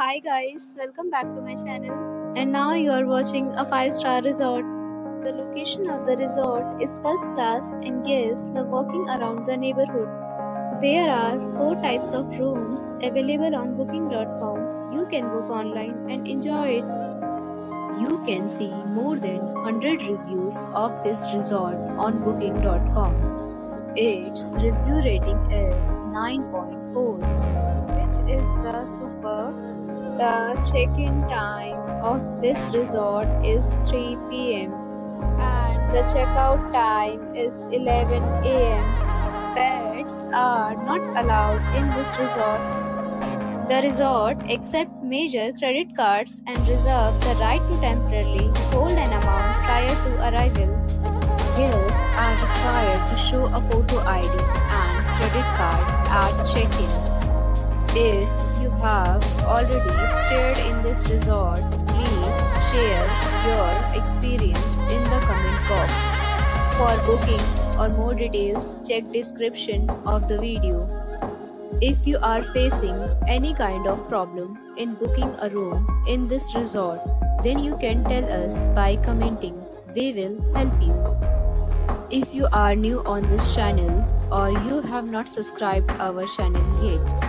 Hi guys, welcome back to my channel, and now you are watching a 5-star resort. The location of the resort is first class and guests love walking around the neighborhood. There are 4 types of rooms available on booking.com. You can book online and enjoy it. You can see more than 100 reviews of this resort on booking.com. Its review rating is 9.4, which is the superb. The check-in time of this resort is 3 p.m. and the check-out time is 11 a.m. Pets are not allowed in this resort. The resort accepts major credit cards and reserves the right to temporarily hold an amount prior to arrival. Guests are required to show a photo ID and credit card at check-in. If you have already stayed in this resort, please share your experience in the comment box. For booking or more details, check description of the video. If you are facing any kind of problem in booking a room in this resort, then you can tell us by commenting. We will help you. If you are new on this channel or you have not subscribed our channel yet,